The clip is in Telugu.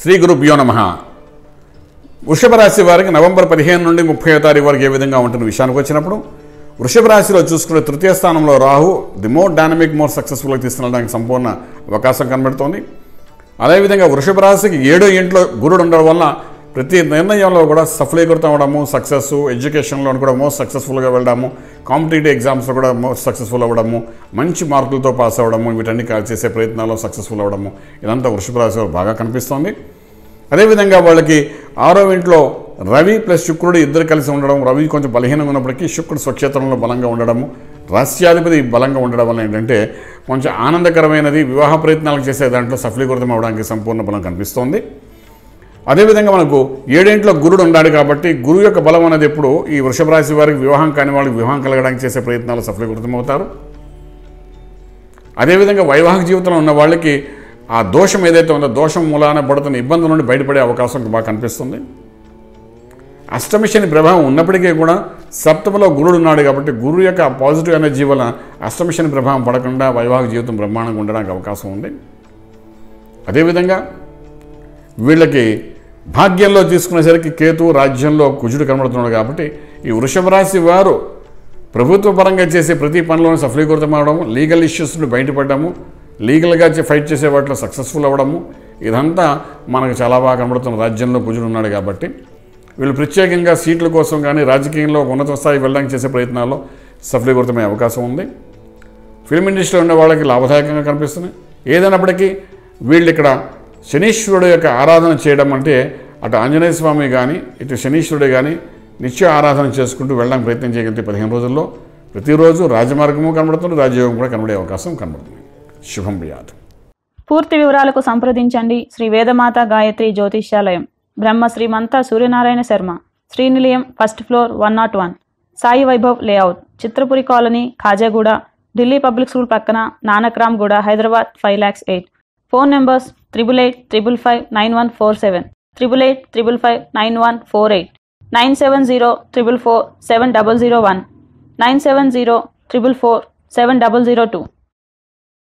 శ్రీ గురుభ్యో నమః. వృషభ రాశి వారికి నవంబర్ 15 నుండి 30 తారీఖు వరకు ఏ విధంగా ఉంటుంది విషయానికి వచ్చినప్పుడు, వృషభ రాశిలో చూసుకునే తృతీయ స్థానంలో Rahu the more dynamic more సక్సెస్ఫుల్గా తీసుకెళ్ళడానికి సంపూర్ణ అవకాశం కనబడుతోంది. అదేవిధంగా వృషభ రాశికి 7వ ఇంట్లో గురుడు ఉండడం వల్ల ప్రతి నిర్ణయంలో కూడా సఫలీకృతం అవ్వడము, సక్సెస్ ఎడ్యుకేషన్లో కూడా మోస్ట్ సక్సెస్ఫుల్గా వెళ్ళడము, కాంపిటేటివ్ ఎగ్జామ్స్లో కూడా మోస్ట్ సక్సెస్ఫుల్ అవ్వడము, మంచి మార్కులతో పాస్ అవ్వడము, వీటన్ని చేసే ప్రయత్నాల్లో సక్సెస్ఫుల్ అవ్వడము, ఇదంతా వృషభ రాశి వారు బాగా కనిపిస్తోంది. అదేవిధంగా వాళ్ళకి 6వ ఇంట్లో రవి ప్లస్ శుక్రుడు ఇద్దరు కలిసి ఉండడం, రవి కొంచెం బలహీనంగా ఉన్నప్పటికీ శుక్రుడు స్వక్షేత్రంలో బలంగా ఉండడము, రాస్యాధిపతి బలంగా ఉండడం వల్ల ఏంటంటే కొంచెం ఆనందకరమైనది వివాహ ప్రయత్నాలు చేసే దాంట్లో సఫలీకృతం అవ్వడానికి సంపూర్ణ బలం కనిపిస్తోంది. అదేవిధంగా మనకు 7వ ఇంట్లో గురుడు ఉన్నాడు కాబట్టి గురువు యొక్క బలం అనేది ఎప్పుడు ఈ వృషభ రాశి వారికి వివాహం కాని వాళ్ళకి వివాహం కలగడానికి చేసే ప్రయత్నాలు సఫలీకృతం అవుతారు. అదేవిధంగా వైవాహిక జీవితంలో ఉన్న వాళ్ళకి ఆ దోషం ఏదైతే ఉందో దోషం మూలాన పడుతున్న ఇబ్బందుల నుండి బయటపడే అవకాశం బాగా కనిపిస్తుంది. అష్టమిశని ప్రభావం ఉన్నప్పటికీ కూడా సప్తమలో గురుడు ఉన్నాడు కాబట్టి గురువు యొక్క పాజిటివ్ ఎనర్జీ వల్ల అష్టమిశని ప్రభావం పడకుండా వైవాహిక జీవితం బ్రహ్మాండంగా ఉండడానికి అవకాశం ఉంది. అదేవిధంగా వీళ్ళకి భాగ్యంలో తీసుకునేసరికి కేతు రాజ్యంలో కుజుడు కనబడుతున్నాడు కాబట్టి ఈ వృషభ రాశి వారు ప్రభుత్వ పరంగా చేసే ప్రతి పనిలోనూ సఫలీకృతం అవడము, లీగల్ ఇష్యూస్ నుండి బయటపడము, లీగల్గా ఫైట్ చేసే వాటిలో సక్సెస్ఫుల్ అవ్వడము, ఇదంతా మనకు చాలా బాగా కనబడుతున్న రాజ్యంలో కుజుడు ఉన్నాడు కాబట్టి వీళ్ళు ప్రత్యేకంగా సీట్ల కోసం కానీ రాజకీయంలో ఉన్నత స్థాయి వెళ్ళడానికి చేసే ప్రయత్నాల్లో సఫలీకృతమయ్యే అవకాశం ఉంది. ఫిల్మ్ ఇండస్ట్రీలో ఉన్న వాళ్ళకి లాభదాయకంగా కనిపిస్తుంది. ఏదైనప్పటికీ వీళ్ళు ఇక్కడ శనీశ్వరుడు యొక్క ఆరాధన చేయడం అంటే అటు ఆంజనేయ స్వామి కానీ ఇటు శనీశ్వరుడు కానీ నిత్య ఆరాధన చేసుకుంటూ వెళ్ళడానికి ప్రయత్నం చేయగలిగితే 15 రోజుల్లో ప్రతిరోజు రాజమార్గము కనబడుతుంది, రాజయోగం కూడా కనబడే అవకాశం కనబడుతుంది. శుభం భూయాత్. పూర్తి వివరాలకు సంప్రదించండి Shri Vedamata Gayatri Jyotishyalayam, Brahma Srimanta Suryanarayana Sharma, Srinilayam, 1st floor 101, Sai Vaibhav layout, Chitrapuri colony, Khajaguda, Delhi public school పక్కన, నానక్రామ్గూడ, హైదరాబాద్, 5,08,000. Phone numbers 8885559147, 8885559148, 9704447001, 9704447002.